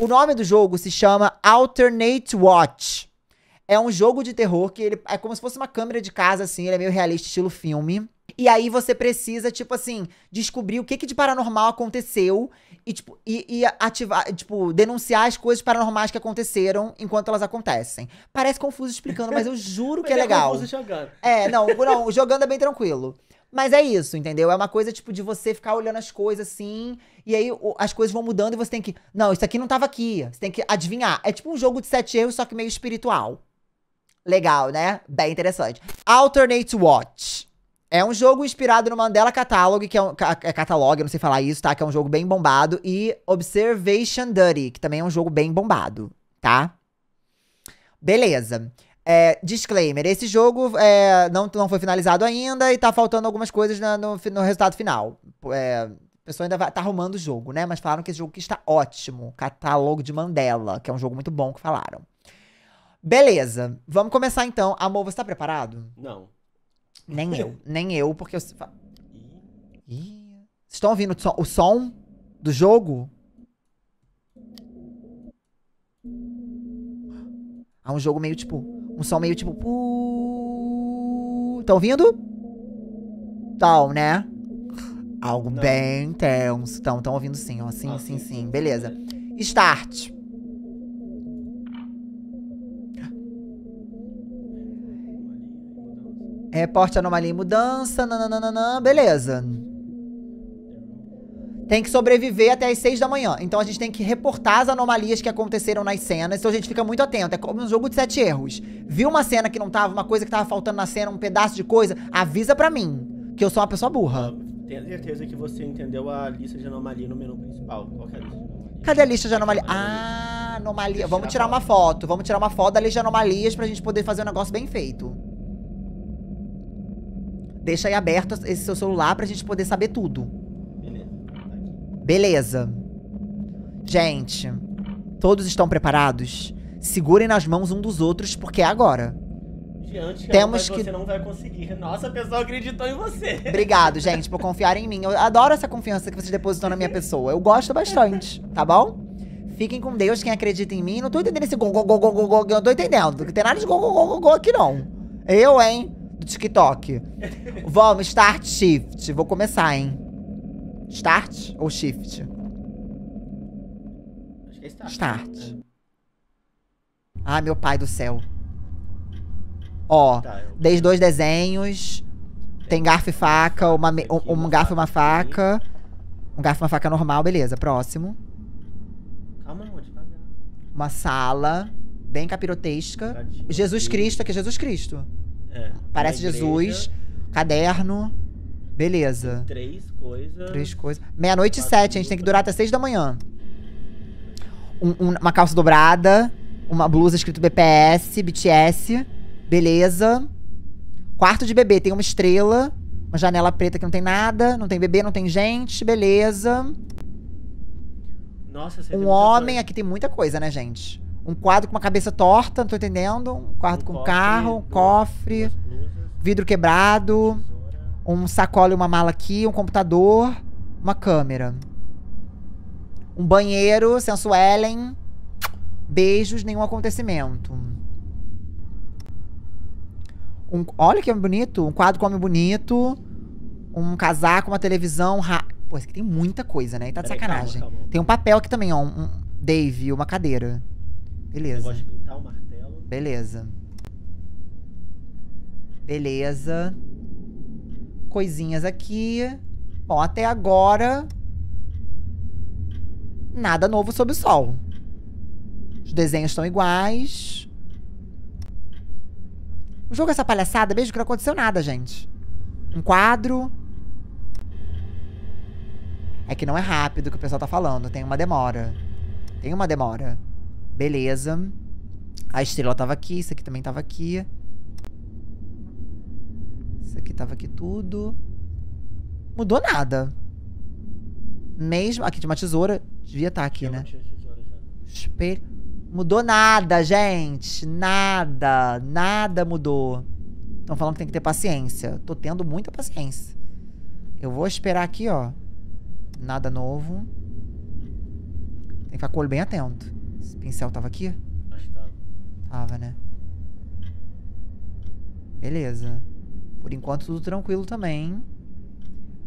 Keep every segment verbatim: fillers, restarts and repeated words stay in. O nome do jogo se chama Alternate Watch. É um jogo de terror que ele é como se fosse uma câmera de casa, assim. Ele é meio realista, estilo filme. E aí você precisa, tipo assim, descobrir o que, que de paranormal aconteceu e, tipo, e, e ativar, tipo, denunciar as coisas paranormais que aconteceram enquanto elas acontecem. Parece confuso explicando, mas eu juro mas que é, é legal. Confuso jogando. É, não, não, jogando é bem tranquilo. Mas é isso, entendeu? É uma coisa, tipo, de você ficar olhando as coisas, assim, e aí o, as coisas vão mudando e você tem que... Não, isso aqui não tava aqui. Você tem que adivinhar. É tipo um jogo de sete erros, só que meio espiritual. Legal, né? Bem interessante. Alternate Watch. É um jogo inspirado no Mandela Catalog, que é um... É Catalog, eu não sei falar isso, tá? Que é um jogo bem bombado. E Observation Duty, que também é um jogo bem bombado, tá? Beleza. É, disclaimer, esse jogo é, não, não foi finalizado ainda e tá faltando algumas coisas na, no, no resultado final. É, a pessoa ainda vai, tá arrumando o jogo, né? Mas falaram que esse jogo aqui está ótimo. Catálogo de Mandela, que é um jogo muito bom que falaram. Beleza, vamos começar então. Amor, você tá preparado? Não. Nem eu, nem eu, porque eu... Ih. Vocês estão ouvindo o som, o som do jogo? Há um jogo meio tipo... Um som meio tipo... Tá ouvindo? Tão, né? Algo não. Bem tenso. Tão, tão ouvindo sim, ó. Sim, ah, sim, sim, sim. Beleza. Start. Reporte anomalia e mudança. Nananana. Beleza. Tem que sobreviver até as seis da manhã. Então a gente tem que reportar as anomalias que aconteceram nas cenas. Então a gente fica muito atento. É como um jogo de sete erros. Viu uma cena que não tava, uma coisa que tava faltando na cena, um pedaço de coisa? Avisa pra mim, que eu sou uma pessoa burra. Ah, tenho certeza que você entendeu a lista de anomalia no menu principal. Qual que é a lista de anomalia? Cadê a lista de anomalia? Ah, anomalia. Vamos tirar uma foto. Vamos tirar uma foto da lista de anomalias pra gente poder fazer um negócio bem feito. Deixa aí aberto esse seu celular pra gente poder saber tudo. Beleza. Gente, todos estão preparados? Segurem nas mãos um dos outros, porque é agora. Gente, temos que... você não vai conseguir. Nossa, a pessoa acreditou em você. Obrigado, gente, por confiar em mim. Eu adoro essa confiança que vocês depositam na minha pessoa. Eu gosto bastante, tá bom? Fiquem com Deus, quem acredita em mim. Não tô entendendo esse go, go, go, go, go, go. Eu não tô entendendo. Não tem nada de go, go, go, go, go aqui, não. Eu, hein? Do TikTok. Vamos, start shift. Vou começar, hein? Start ou shift? Acho que é start. Start. É. Ah, meu pai do céu. Ó, tá, eu... desde dois desenhos. Tem garfo e faca, uma me... um, um garfo e uma faca. Um garfo e uma faca normal, beleza. Próximo. Calma, amor, devagar. Uma sala, bem capirotesca. Jesus Cristo, aqui é Jesus Cristo. É. Parece Jesus. Caderno. Beleza. Tem três coisas. Três coisas. Meia-noite e sete, a gente tem que durar até seis da manhã. Um, um, uma calça dobrada. Uma blusa escrito B P S, B T S. Beleza. Quarto de bebê, tem uma estrela. Uma janela preta que não tem nada. Não tem bebê, não tem gente. Beleza. Nossa, você Um homem, coisa. Aqui tem muita coisa, né, gente? Um quadro com uma cabeça torta, não tô entendendo. Um quadro um com cofre, carro, um cofre. Vidro quebrado. Um sacola e uma mala aqui, um computador, uma câmera. Um banheiro, sensuelen. Beijos, nenhum acontecimento. Um, olha que homem bonito, um quadro com homem bonito. Um casaco, uma televisão. Ra... Pô, esse aqui tem muita coisa, né? E tá de sacanagem. Calma, calma. Tem um papel aqui também, ó. Um, um Dave, uma cadeira. Beleza. Eu gosto de pintar um martelo. Beleza. Beleza. Coisinhas aqui. Bom, até agora... Nada novo sob o sol. Os desenhos estão iguais. O jogo é essa palhaçada mesmo que não aconteceu nada, gente. Um quadro. É que não é rápido que o pessoal tá falando. Tem uma demora. Tem uma demora. Beleza. A estrela tava aqui. Isso aqui também tava aqui. Aqui tava aqui tudo. Mudou nada. Mesmo... Aqui tinha uma tesoura. Devia estar tá aqui, eu né? Espelho. Mudou nada, gente. Nada. Nada mudou. Estão falando que tem que ter paciência. Tô tendo muita paciência. Eu vou esperar aqui, ó. Nada novo. Tem que ficar com o olho bem atento. Esse pincel tava aqui? Acho que tava. Tava, né? Beleza. Por enquanto, tudo tranquilo também.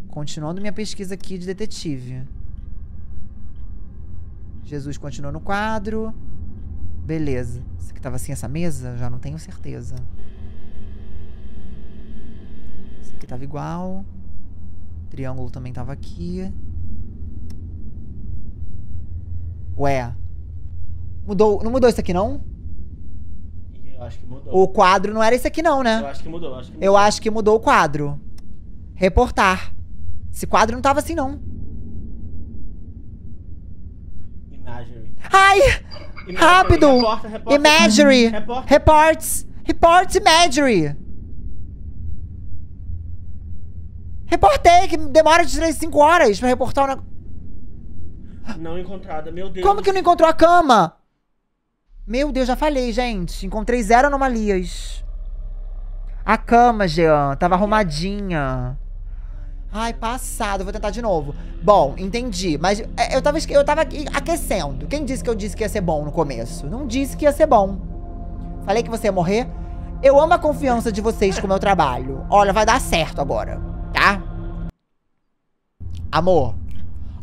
Continuando minha pesquisa aqui de detetive. Jesus continua no quadro. Beleza. Isso aqui tava assim, essa mesa? Já não tenho certeza. Isso aqui tava igual. O triângulo também tava aqui. Ué. Mudou. Não mudou isso aqui, não? Eu acho que mudou. O quadro não era isso aqui, não, né? Eu acho que mudou. Acho que mudou. Eu acho que mudou o quadro. Reportar. Esse quadro não tava assim, não. Imagery. Ai! Imagery. Rápido! Reporta, reporta, imagery. Reporta. Reports. Reports imagery. Reportei, que demora de três a cinco horas pra reportar o negócio. Não encontrada, meu Deus. Como que não encontrou a cama? Meu Deus, já falei, gente. Encontrei zero anomalias. A cama, Jean, tava arrumadinha. Ai, passado, vou tentar de novo. Bom, entendi, mas eu tava, eu tava aquecendo. Quem disse que eu disse que ia ser bom no começo? Não disse que ia ser bom. Falei que você ia morrer. Eu amo a confiança de vocês com o meu trabalho. Olha, vai dar certo agora, tá? Amor.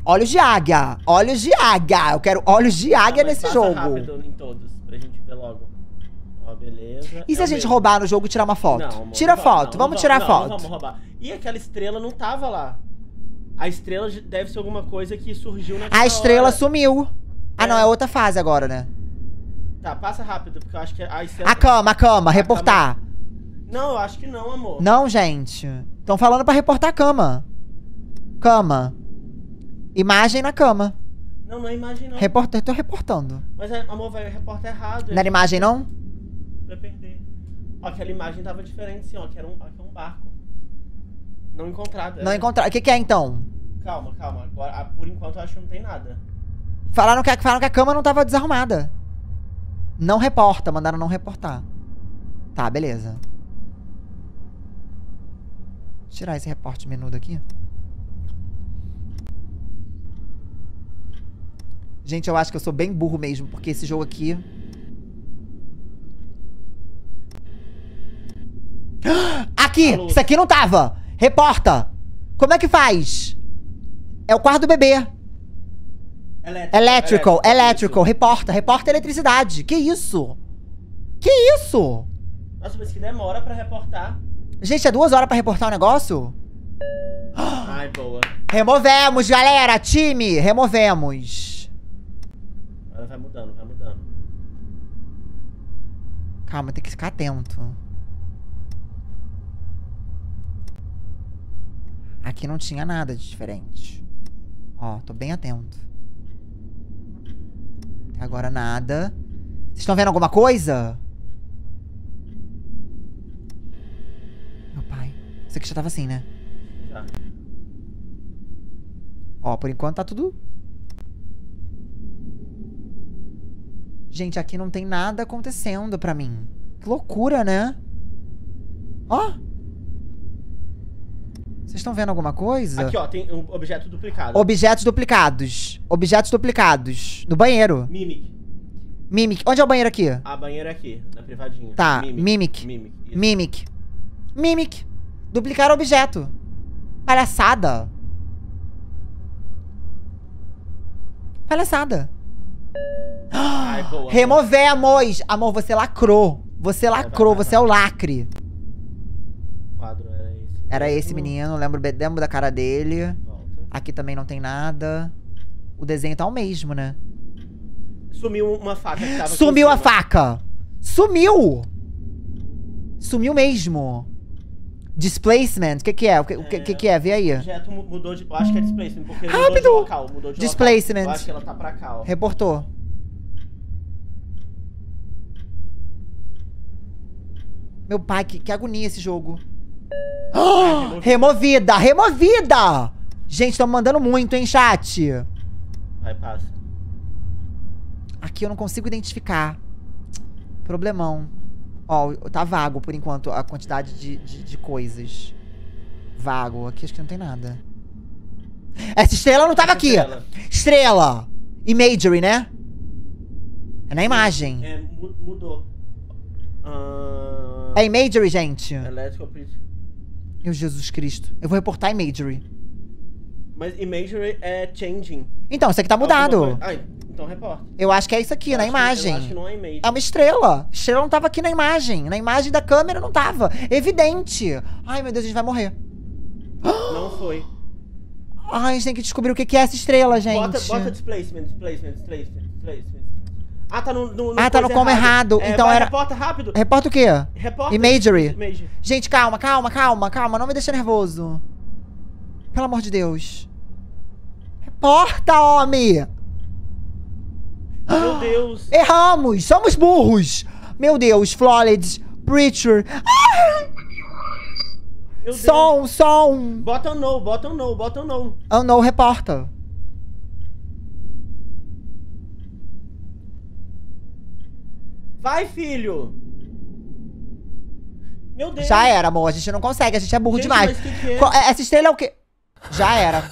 Olhos de águia, olhos de águia. Eu quero olhos de águia ah, nesse passa jogo. Rápido em todos, pra gente ver logo. Ó, beleza. E se é a gente mesmo. Roubar no jogo e tirar uma foto? Não, amor, tira não, foto, não, vamos não, tirar não, foto. Não, vamos roubar. E aquela estrela não tava lá. A estrela deve ser alguma coisa que surgiu naquela A estrela hora. Sumiu. É. Ah, não, é outra fase agora, né? Tá, passa rápido, porque eu acho que a estrela... A cama, a cama, a reportar. Cama... Não, eu acho que não, amor. Não, gente. Estão falando pra reportar a cama. Cama. Imagem na cama. Não, não é imagem não. Reporta, eu tô reportando. Mas, amor, vai reportar errado. Não era imagem não? Vai perder. Ó, aquela imagem tava diferente sim, ó. Que era um, um barco. Não encontrado. Não encontrado. O que que é então? Calma, calma. Agora, ah, por enquanto eu acho que não tem nada. Falaram que, falaram que a cama não tava desarrumada. Não reporta, mandaram não reportar. Tá, beleza. Vou tirar esse reporte menudo aqui. Gente, eu acho que eu sou bem burro mesmo, porque esse jogo aqui... Aqui! Alô. Isso aqui não tava! Reporta! Como é que faz? É o quarto do bebê. Elétrico. Electrical. Electrical. Reporta. Reporta eletricidade. Que isso? Que isso? Nossa, mas que demora pra reportar. Gente, é duas horas pra reportar o negócio? Ai, boa. Removemos, galera! Time! Removemos. Ela vai mudando, vai mudando. Calma, tem que ficar atento. Aqui não tinha nada de diferente. Ó, tô bem atento. Até agora nada. Vocês estão vendo alguma coisa? Meu pai. Isso aqui já tava assim, né? Já. Ó, por enquanto tá tudo... Gente, aqui não tem nada acontecendo pra mim. Que loucura, né? Ó! Vocês estão vendo alguma coisa? Aqui, ó, tem um objeto duplicado. Objetos duplicados. Objetos duplicados. No banheiro. Mimic. Mimic. Onde é o banheiro aqui? A banheira aqui, na privadinha. Tá, Mimic. Mimic. Mimic. Mimic. Mimic. Duplicar objeto. Palhaçada. Palhaçada. Ai, boa, removemos! Amor, você lacrou. Você lacrou, vai, vai, vai, vai. Você é o lacre. O quadro era esse. Era esse menino, lembro, lembro da cara dele. Volta. Aqui também não tem nada. O desenho tá o mesmo, né? Sumiu uma faca que tava. Sumiu a faca! Sumiu! Sumiu mesmo. Displacement, o que que é? O que, é, que que é? Vê aí. O objeto mudou de... Eu acho que é displacement, porque ele mudou de local. Mudou de displacement. Local. Eu acho que ela tá pra cá, ó. Reportou. Meu pai, que, que agonia esse jogo. Ah, removida, removida! Gente, estão mandando muito, hein, chat? Vai, passa. Aqui eu não consigo identificar. Problemão. Ó, tá vago por enquanto a quantidade de, de, de coisas. Vago. Aqui acho que não tem nada. Essa estrela não tava aqui! Estrela! Imagery, né? É na imagem. É, mudou. Uh... É Imagery, gente. Electrical Print. Meu Jesus Cristo. Eu vou reportar Imagery. Mas Imagery é changing. Então, isso aqui tá mudado. Ah, então reporta. Eu acho que é isso aqui, eu na imagem. Que, eu acho que não é imagem. É uma estrela. Estrela não tava aqui na imagem. Na imagem da câmera não tava. Evidente. Ai, meu Deus, a gente vai morrer. Não foi. Ai, a gente tem que descobrir o que é essa estrela, gente. Bota, bota displacement, displacement, displacement, displacement. Ah, tá no, no, no ah, tá no como errado. errado. É, então vai, era... Reporta rápido. Reporta o quê? Reporta Imagery. Imagery. Gente, calma, calma, calma, calma. Não me deixa nervoso. Pelo amor de Deus. Reporta, homem! Meu Deus. Erramos. Somos burros. Meu Deus. Flawless. Preacher. Ah! Som, som. Bota um no, bota um no, bota um no. Um no, reporta. Vai, filho. Meu Deus. Já era, amor. A gente não consegue. A gente é burro gente, demais. Que que é? Essa estrela é o quê? Já era.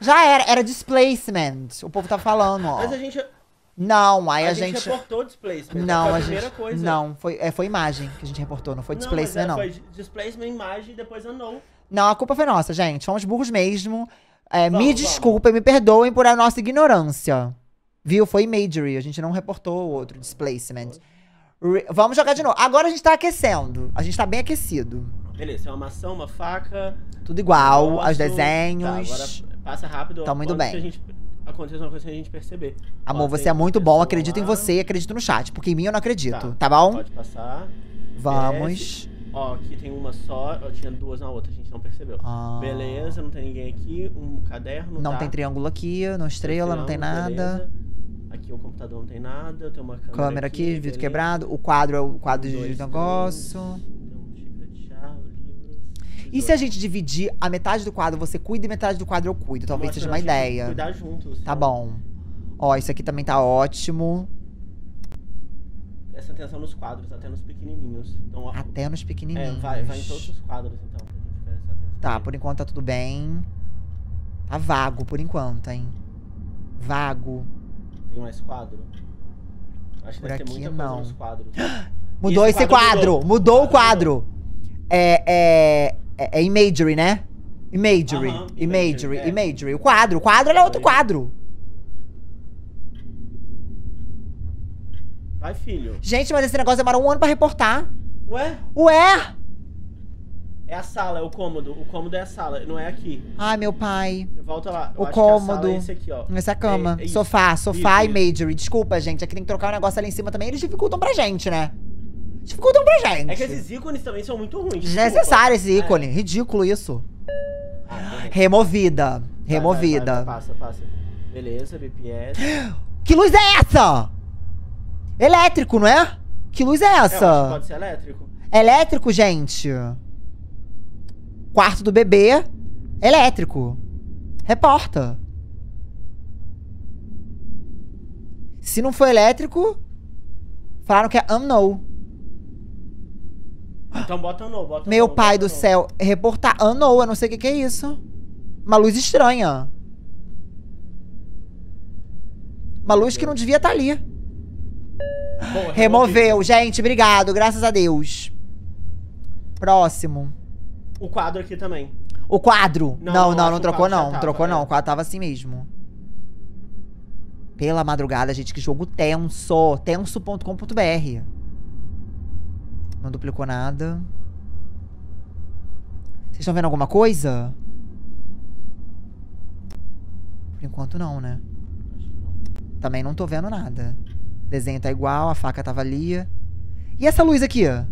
Já era. Era displacement. O povo tá falando, ó. Mas a gente... Não, aí a, a gente... A gente reportou displacement. Não, a gente... Coisa. Não, foi, é, foi imagem que a gente reportou, não foi não, displacement, não. Foi displacement, imagem e depois anou. Não, a culpa foi nossa, gente. Fomos burros mesmo. É, vamos, me desculpem, me perdoem por a nossa ignorância. Viu? Foi imagery, a gente não reportou o outro displacement. Re Vamos jogar de novo. Agora a gente tá aquecendo. A gente tá bem aquecido. Beleza, é uma maçã, uma faca... Tudo igual, um aos desenhos... Tá, agora passa rápido. Tá muito bem. Que a gente... Acontece uma coisa que a gente perceber. Amor, pode, você é muito bom, acredito lá. Em você e acredito no chat. Porque em mim eu não acredito, tá, tá bom? Pode passar. Vamos. Desce. Ó, aqui tem uma só, eu tinha duas na outra, a gente não percebeu. Ah. Beleza, não tem ninguém aqui, um caderno. Não tá. Tem triângulo aqui, não estrela, não tem nada. Beleza. Aqui o computador não tem nada, tem uma câmera. Câmera aqui, aqui vidro quebrado, o quadro é o quadro um, dois, de negócio. E se a gente dividir a metade do quadro você cuida e metade do quadro eu cuido? Talvez seja uma ideia. Cuidar junto, tá bom. Ó, isso aqui também tá ótimo. Presta atenção nos quadros, até nos pequenininhos. Então, ó, até nos pequenininhos. É, vai, vai em todos os quadros, então. Pra gente prestar atenção. Tá, por enquanto tá tudo bem. Tá vago, por enquanto, hein. Vago. Tem mais quadro? Acho que deve ter muita coisa nos quadros. Mudou esse quadro! Mudou o quadro! É... é... É, é Imagery, né? Imagery, uhum, imagery, imagery, é. imagery. O quadro, o quadro é outro quadro. Vai, filho. Gente, mas esse negócio demora um ano pra reportar. Ué? Ué? É a sala, é o cômodo. O cômodo é a sala, não é aqui. Ai, meu pai. Volta lá. Eu o acho cômodo. Que a sala é esse aqui, ó. Essa cama. É, é sofá, sofá isso, Imagery. Isso. Desculpa, gente. Aqui tem que trocar o um negócio ali em cima também. Eles dificultam pra gente, né? Dificultam pra gente. É que esses ícones também são muito ruins. Desnecessário esse ícone. É. Ridículo isso. Ah, removida. Removida. Vai, vai, vai, passa, passa. Beleza, B P S. Que luz é essa? Elétrico, não é? Que luz é essa? Eu acho que pode ser elétrico. Elétrico, gente. Quarto do bebê. Elétrico. Reporta. Se não for elétrico, falaram que é unknown. Então bota ano, bota Meu ano, pai bota do ano. Céu, reportar ano, eu não sei o que, que é isso. Uma luz estranha. Uma luz que não devia estar tá ali. Bom, removeu, gente, obrigado, graças a Deus. Próximo. O quadro aqui também. O quadro? Não, não, não, não, não trocou não, tava, trocou é. não, o quadro tava assim mesmo. Pela madrugada, gente, que jogo tenso, tenso ponto com ponto br. Não duplicou nada. Vocês estão vendo alguma coisa? Por enquanto não, né? Acho que não. Também não tô vendo nada. O desenho tá igual, a faca tava ali. E essa luz aqui? Ai!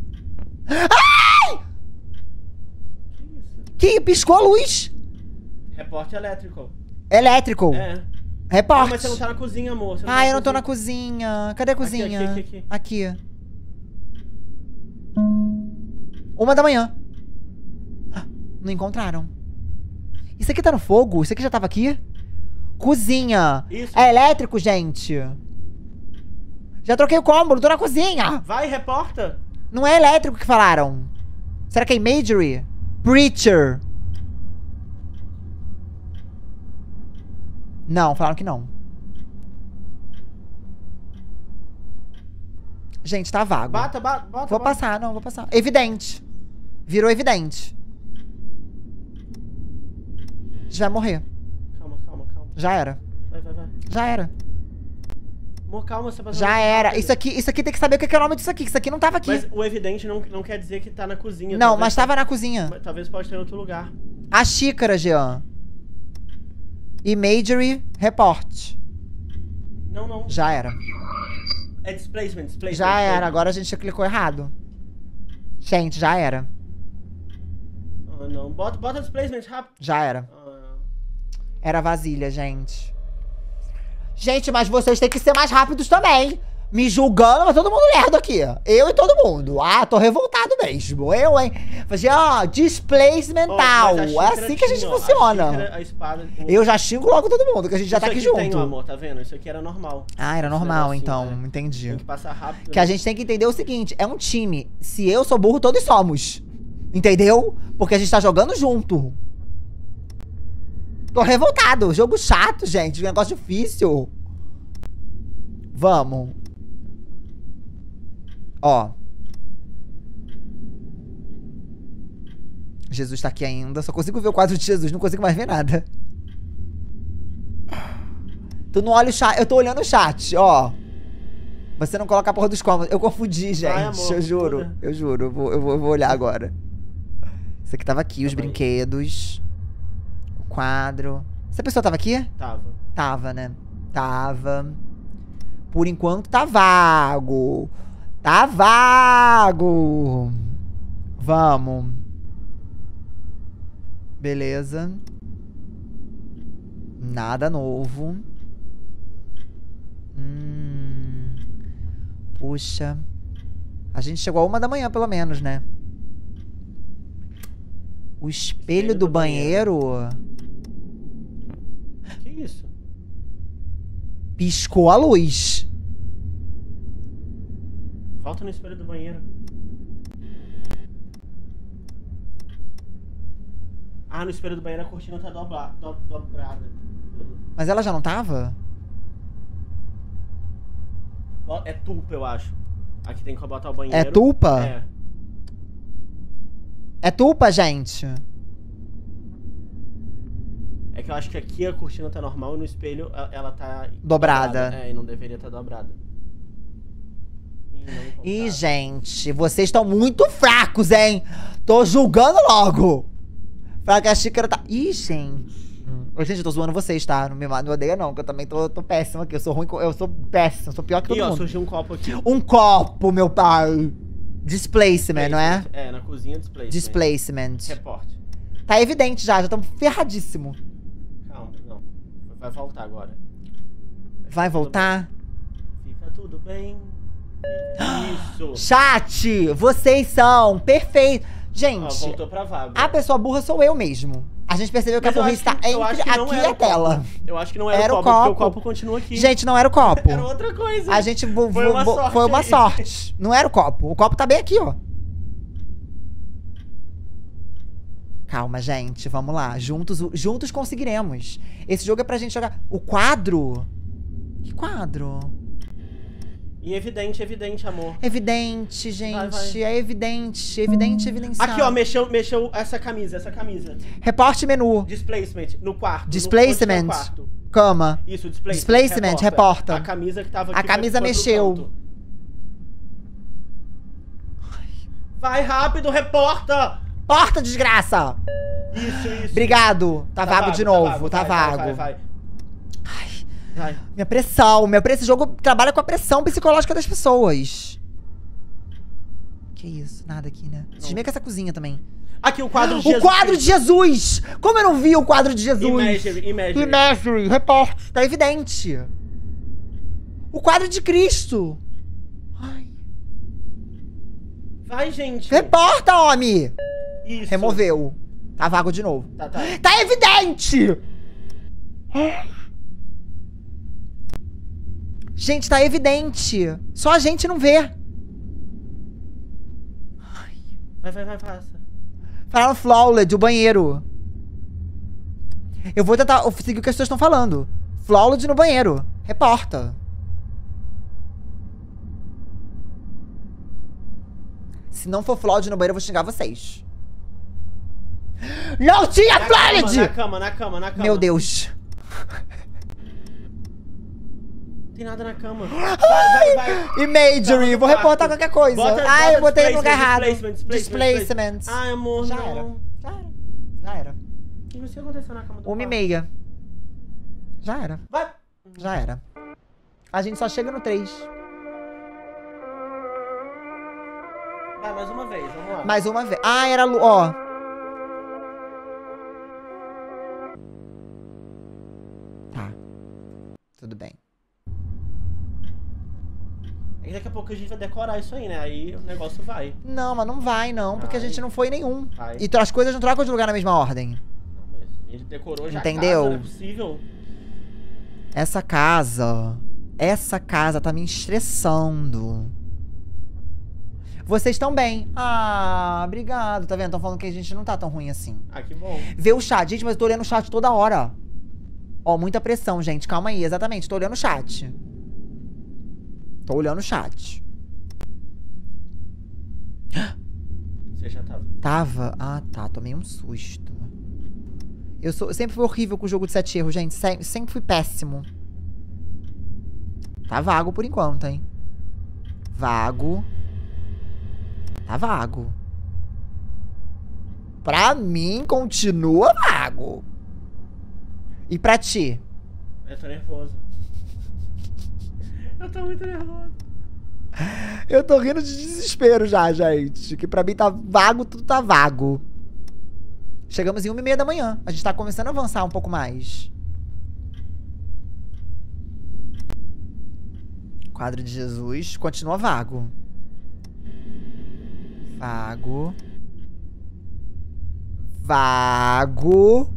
Que isso? Que piscou a luz? Report elétrico. Elétrico? É. Report. Ah, mas você não tá na cozinha, amor. Você não ah, tá eu não tô na cozinha. Cadê a cozinha? Aqui, aqui, aqui. aqui. Uma da manhã. Ah, não encontraram. Isso aqui tá no fogo? Isso aqui já tava aqui? Cozinha. Isso. É elétrico, gente. Já troquei o cômodo, tô na cozinha. Vai, reporta. Não é elétrico que falaram. Será que é imagery? Preacher. Não, falaram que não. Gente, tá vago. Bata, bata, bata. Vou bata. passar, não, vou passar. Evidente. Virou evidente. Já morrer. Calma, calma, calma. Já era. Vai, vai, vai. Já era. Amor, calma, você vai fazer. Já era. Isso aqui, isso aqui tem que saber o que é o nome disso aqui. Isso aqui não tava aqui. Mas o evidente não, não quer dizer que tá na cozinha. Não, mas tava na cozinha. Mas talvez pode ter em outro lugar. A xícara, Jean. Imagery report. Não, não. Já era. É displacement, displacement. Já era, agora a gente clicou errado. Gente, já era. Oh, não. Bota, bota displacement rápido. Já era. Oh, era vasilha, gente. Gente, mas vocês têm que ser mais rápidos também. Me julgando, mas todo mundo lerdo aqui. Eu e todo mundo. Ah, tô revoltado mesmo. Eu, hein? Falei, ó, oh, displacemental. Oh, é assim que a gente tinha, funciona. A xícara, a espada, o... Eu já xingo logo todo mundo, que a gente já isso tá aqui, aqui junto. Tem, amor, tá vendo? Isso aqui era normal. Ah, era normal, então. Assim, né? Entendi. Tem que passar rápido. Que né? a gente tem que entender o seguinte: é um time. Se eu sou burro, todos somos. Entendeu? Porque a gente tá jogando junto. Tô revoltado. Jogo chato, gente. Negócio difícil. Vamos. Ó. Jesus tá aqui ainda. Só consigo ver o quadro de Jesus. Não consigo mais ver nada. Tu não olha o chat. Eu tô olhando o chat, ó. Você não coloca a porra dos cômodos. Eu confundi, gente. Ai, amor, eu juro. Porra. Eu juro. Eu vou, eu vou, eu vou olhar agora. Isso aqui tava aqui. Os Também. brinquedos. O quadro. Essa pessoa tava aqui? Tava. Tava, né? Tava. Por enquanto tá vago. Tá vago. Vamos. Beleza. Nada novo. Hum. Puxa. A gente chegou a uma da manhã, pelo menos, né? O espelho, espelho do, do banheiro. banheiro. Que isso? Piscou a luz. Volta no espelho do banheiro. Ah, no espelho do banheiro a cortina tá dobra, do, dobrada. Mas ela já não tava? É tulpa, eu acho. Aqui tem que botar o banheiro. É tulpa? É. É tulpa, gente? É que eu acho que aqui a cortina tá normal e no espelho ela tá... Dobrada. dobrada. É, e não deveria estar tá dobrada. Ih, gente, vocês estão muito fracos, hein? Tô julgando logo. Fraca, a xícara tá... Ih, gente. Ô, gente, eu tô zoando vocês, tá? Não me odeia, não, que eu também tô, tô péssimo aqui. Eu sou ruim, eu sou péssimo, eu sou pior que todo mundo. Ih, ó, surgiu um copo aqui. Um copo, meu pai. Displacement, não é? É, na cozinha, displacement. Displacement. Report. Tá evidente já, já estamos ferradíssimo. Calma, não. Vai voltar agora. Vai voltar? Fica tudo bem. Isso. Chat, vocês são perfeitos. Gente, ó, voltou pra vaga. A pessoa burra sou eu mesmo. A gente percebeu que Mas a burra está que, entre aqui e a tela. Eu acho que não era, era o copo, copo, porque o copo continua aqui. Gente, não era o copo. Era outra coisa. A gente foi uma sorte. Foi uma sorte. Não era o copo. O copo tá bem aqui, ó. Calma, gente. Vamos lá. Juntos, juntos conseguiremos. Esse jogo é pra gente jogar. O quadro? Que quadro? E evidente, evidente, amor. Evidente, gente. Vai, vai. É evidente, evidente, evidenciado. Aqui, ó, mexeu, mexeu essa camisa, essa camisa. Report menu. Displacement, no quarto. Displacement. No quarto. Cama. Isso, displacement. Displacement, reporta. reporta. A camisa que tava aqui. A camisa foi, mexeu. Foi vai rápido, reporta! Porta, desgraça! Isso, isso. Obrigado. Tá, tá vago, vago de novo, tá vago. Tá vai, vago. Vai, vai, vai. Ai. Minha pressão, minha pressão, esse jogo trabalha com a pressão psicológica das pessoas. Que isso, nada aqui, né? Desmeia com essa cozinha também. Aqui, o quadro de Jesus. O quadro de Jesus! Como eu não vi o quadro de Jesus? Imagery, imagery. Imagery, report, tá evidente. O quadro de Cristo. Ai. Vai, gente. Reporta, homem! Isso. Removeu. Tá vago de novo. Tá, tá. Tá evidente! Ai. Gente, tá evidente. Só a gente não vê. Ai. Vai, vai, vai, passa. Falaram flawless, o banheiro. Eu vou tentar seguir o que as pessoas estão falando. Flawless no banheiro. Reporta. Se não for Floyd no banheiro, eu vou xingar vocês. Não tinha Floyd! Na cama, na cama, na cama. Meu Deus. Não tem nada na cama. Vai, vai, vai. E Majory, vou reportar qualquer coisa. Bota, Ai, bota eu botei no lugar errado. Displacement, displacement, displacement. Ai, amor, já não. Era. Já era. Já era. E não sei o que aconteceu na cama do Uma e meia. Já era. Vai. Já era. A gente só chega no três. Vai, mais uma vez, vamos lá. Mais uma vez. Ah, era Lu, ó. Tá. Tudo bem. E daqui a pouco a gente vai decorar isso aí, né? Aí o negócio vai. Não, mas não vai, não. Porque Ai. a gente não foi em nenhum. Ai. E as coisas não trocam de lugar na mesma ordem. Não, mas a gente decorou já. Entendeu? Casa, não é possível. Essa casa... Essa casa tá me estressando. Vocês estão bem. Ah, obrigado. Tá vendo? Estão falando que a gente não tá tão ruim assim. Ah, que bom. Vê o chat. Gente, mas eu tô olhando o chat toda hora. Ó, muita pressão, gente. Calma aí. Exatamente. Tô olhando o chat. Tô olhando o chat. Você já tava? Tava? Ah, tá. Tomei um susto. Eu, sou, eu sempre fui horrível com o jogo de sete erros, gente. Sem, sempre fui péssimo. Tá vago por enquanto, hein? Vago. Tá vago. Pra mim, continua vago. E pra ti? Eu tô nervoso. Eu tô muito nervosa. Eu tô rindo de desespero já, gente. Que pra mim tá vago, tudo tá vago. Chegamos em uma e meia da manhã. A gente tá começando a avançar um pouco mais. Quadro de Jesus continua vago. Vago. Vago.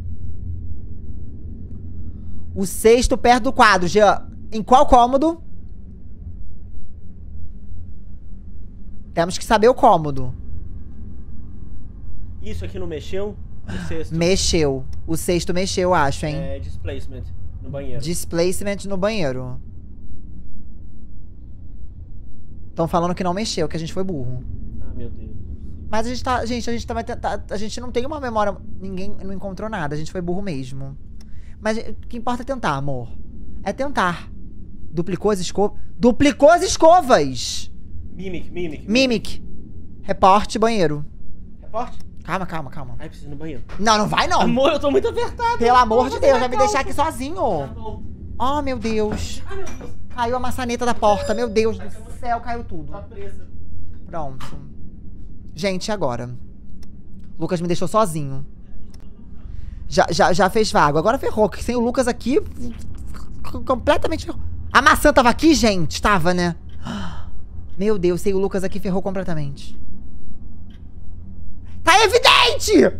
O sexto perto do quadro, Jean. Em qual cômodo? Temos que saber o cômodo. Isso aqui não mexeu? O sexto. Mexeu. O sexto mexeu, acho, hein? É, displacement no banheiro. Displacement no banheiro. Estão falando que não mexeu, que a gente foi burro. Ah, meu Deus. Mas a gente tá... Gente, a gente tá, tá, a gente não tem uma memória... Ninguém não encontrou nada. A gente foi burro mesmo. Mas o que importa é tentar, amor. É tentar. Duplicou as escovas. Duplicou as escovas! Mimic, Mimic, Mimic. Mimic. Reporte, banheiro. Reporte? Calma, calma, calma. Ai, preciso ir no banheiro. Não, não vai não. Amor, eu tô muito apertado. Pelo amor de Deus, vai me deixar aqui sozinho. Tá bom. Oh, meu Deus. Ai, meu Deus. Caiu a maçaneta da porta, meu Deus do céu, caiu tudo. Tá presa. Pronto. Gente, agora. Lucas me deixou sozinho. Já, já, já fez vago. Agora ferrou, que sem o Lucas aqui... Completamente ferrou. A maçã tava aqui, gente? Tava, né? Meu Deus, sei o Lucas aqui ferrou completamente. Tá evidente!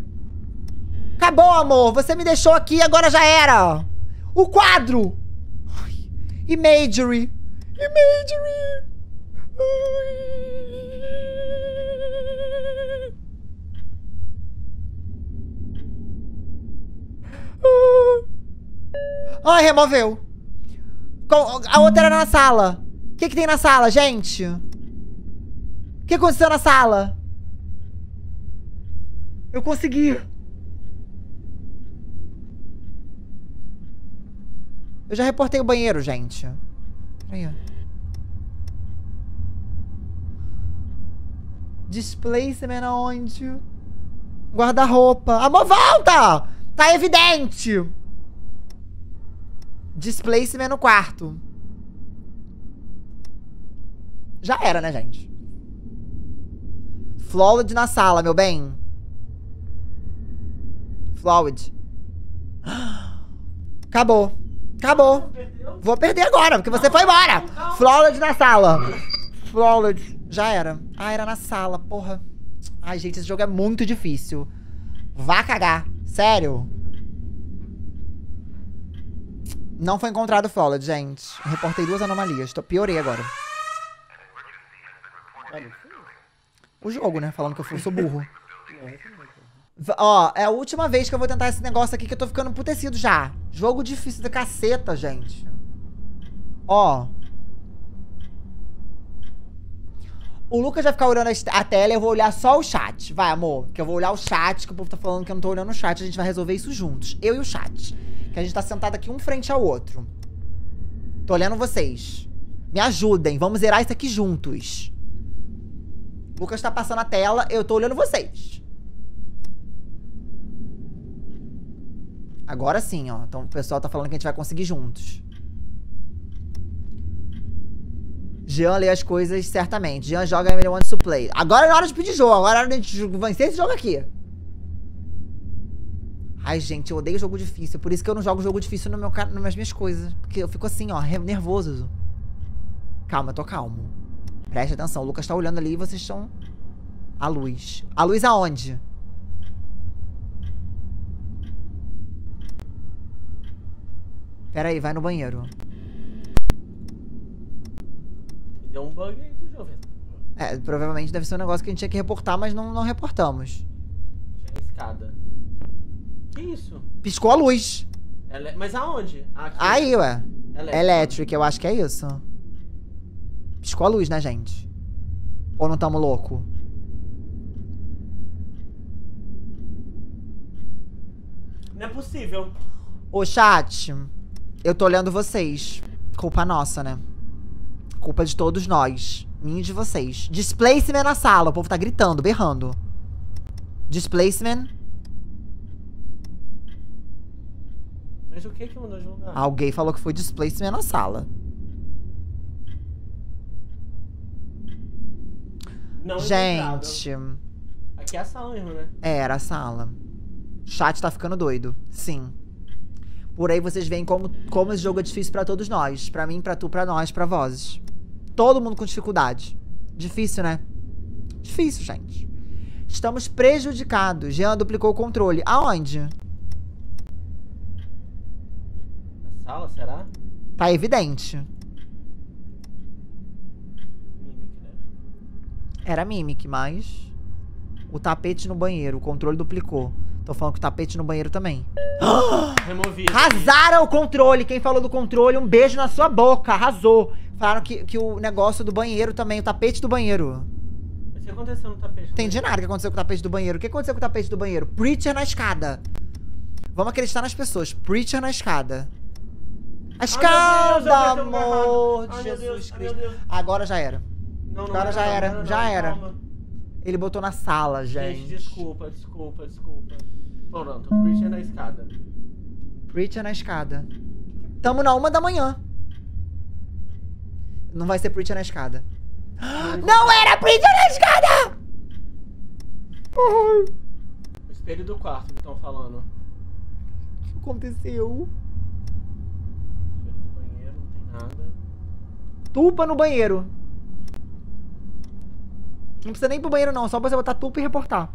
Acabou, amor. Você me deixou aqui, agora já era. O quadro! Ai. E Majory. E Majory. Ai. Ai, removeu. A outra era na sala. O que que tem na sala, gente? O que aconteceu na sala? Eu consegui. Eu já reportei o banheiro, gente. Aí, ó. Displacement aonde? Guarda-roupa. Amor, volta! Tá evidente! Displacement no quarto. Já era, né, gente? Flawed na sala, meu bem. Flawed. Acabou. Acabou. Vou perder agora, porque você foi embora. Flawed na sala. Flawed. Já era. Ah, era na sala, porra. Ai, gente, esse jogo é muito difícil. Vá cagar. Sério. Não foi encontrado Flawed, gente. Eu reportei duas anomalias. Tô... Piorei agora. O jogo, né? Falando que eu fui, sou burro. Ó, é a última vez que eu vou tentar esse negócio aqui que eu tô ficando emputecido já. Jogo difícil da caceta, gente. Ó. O Lucas vai ficar olhando a tela e eu vou olhar só o chat. Vai, amor, que eu vou olhar o chat, que o povo tá falando que eu não tô olhando o chat. A gente vai resolver isso juntos, eu e o chat. Que a gente tá sentado aqui um frente ao outro. Tô olhando vocês. Me ajudem, vamos zerar isso aqui juntos. O Lucas tá passando a tela, eu tô olhando vocês. Agora sim, ó. Então o pessoal tá falando que a gente vai conseguir juntos. Jean lê as coisas certamente. Jean joga Emily Wants to Play. Agora é hora de pedir jogo. Agora é hora de vencer esse jogo aqui. Ai, gente, eu odeio jogo difícil. Por isso que eu não jogo jogo difícil no meu, nas minhas coisas. Porque eu fico assim, ó, nervoso. Calma, eu tô calmo. Preste atenção. O Lucas tá olhando ali e vocês estão... A luz. A luz aonde? Pera aí, vai no banheiro. Deu um bug aí do jogo. É, provavelmente deve ser um negócio que a gente tinha que reportar, mas não, não reportamos. Tinha escada. Que isso? Piscou a luz. Ele... Mas aonde? Aqui. Aí, ué. Electric. Electric, eu acho que é isso. Piscou a luz, né, gente? Ou não tamo louco? Não é possível. Ô, chat. Eu tô olhando vocês. Culpa nossa, né? Culpa de todos nós. Minha e de vocês. Displacement na sala. O povo tá gritando, berrando. Displacement. Mas o que que mandou jogar? Alguém falou que foi displacement na sala. Não, gente. Aqui é a sala mesmo, né? É, era a sala. O chat tá ficando doido. Sim. Por aí vocês veem como, como esse jogo é difícil pra todos nós. Pra mim, pra tu, pra nós, pra vós. Todo mundo com dificuldade. Difícil, né? Difícil, gente. Estamos prejudicados. Jean duplicou o controle. Aonde? Na sala, será? Tá evidente. Mimic, né? Era Mimic, mas... O tapete no banheiro. O controle duplicou. Tô falando que o tapete no banheiro também. Removi. Arrasaram o controle. Quem falou do controle, um beijo na sua boca. Arrasou. Falaram que, que o negócio do banheiro também, o tapete do banheiro. Mas o que aconteceu no tapete? Entendi nada que aconteceu com o tapete do banheiro. O que aconteceu com o tapete do banheiro? Preacher na escada. Vamos acreditar nas pessoas. Preacher na escada. A escada, ai, Deus, amor de Jesus Deus, Cristo. Ai, agora já era. Não, não, agora já não, era. Não, não, já não, era. Calma. Ele botou na sala, gente. Gente, desculpa, desculpa, desculpa. Pronto, Preacher na escada. Preacher na escada. Tamo na uma da manhã. Não vai ser Preacher na escada. Não, não era Preacher na escada! Ai. O espelho do quarto que estão falando. O que aconteceu? Espelho do banheiro, não tem nada. Tupa no banheiro. Não precisa nem ir pro banheiro não, só pra você botar tupa e reportar.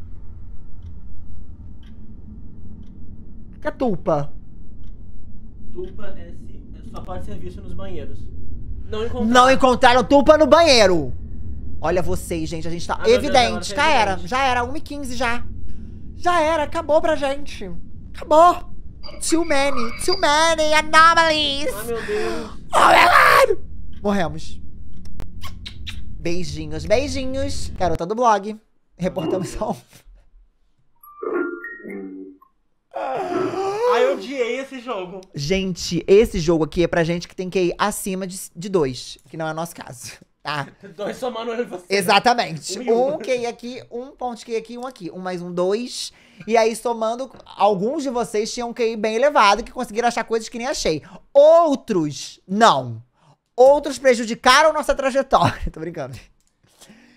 O que é tupa? Tupa é se... só pode ser visto nos banheiros. Não encontraram... Não encontraram tupa no banheiro! Olha vocês, gente, a gente tá... Ah, evidente, Deus, já é evidente. Era, já era, uma e quinze já. Já era, acabou pra gente. Acabou! Too many, too many anomalies! Ah, meu Deus! Oh, meu Deus! Morremos. Beijinhos, beijinhos. Garota do blog. Reportamos só um. Ai, eu odiei esse jogo. Gente, esse jogo aqui é pra gente que tem Q I acima de, de dois. Que não é o nosso caso, tá? Dois somando eu e você. Exatamente. Um Q I aqui, um ponto de Q I aqui, um aqui. Um mais um, dois. E aí, somando, alguns de vocês tinham Q I bem elevado, que conseguiram achar coisas que nem achei. Outros, não. Outros prejudicaram nossa trajetória. Tô brincando.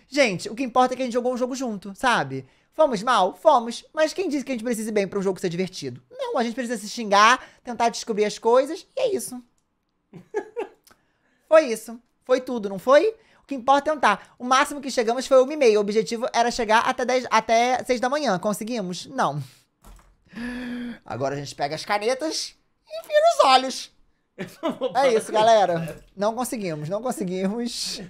Gente, o que importa é que a gente jogou um jogo junto, sabe? Fomos mal? Fomos. Mas quem disse que a gente precisa ir bem pra um jogo ser divertido? Não, a gente precisa se xingar, tentar descobrir as coisas. E é isso. Foi isso. Foi tudo, não foi? O que importa é tentar. O máximo que chegamos foi uma e meia. O objetivo era chegar até, dez, até seis da manhã. Conseguimos? Não. Agora a gente pega as canetas e vira os olhos. É isso, galera. Não conseguimos, não conseguimos.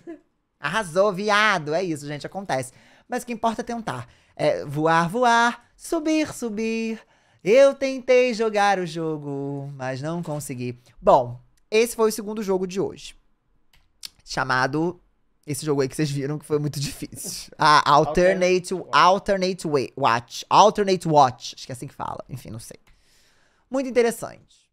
Arrasou, viado. É isso, gente, acontece. Mas o que importa é tentar. É voar, voar, subir, subir. Eu tentei jogar o jogo, mas não consegui. Bom, esse foi o segundo jogo de hoje. Chamado Esse jogo aí que vocês viram que foi muito difícil. Ah, Alternate, alternate Watch. Alternate Watch. Acho que é assim que fala. Enfim, não sei. Muito interessante.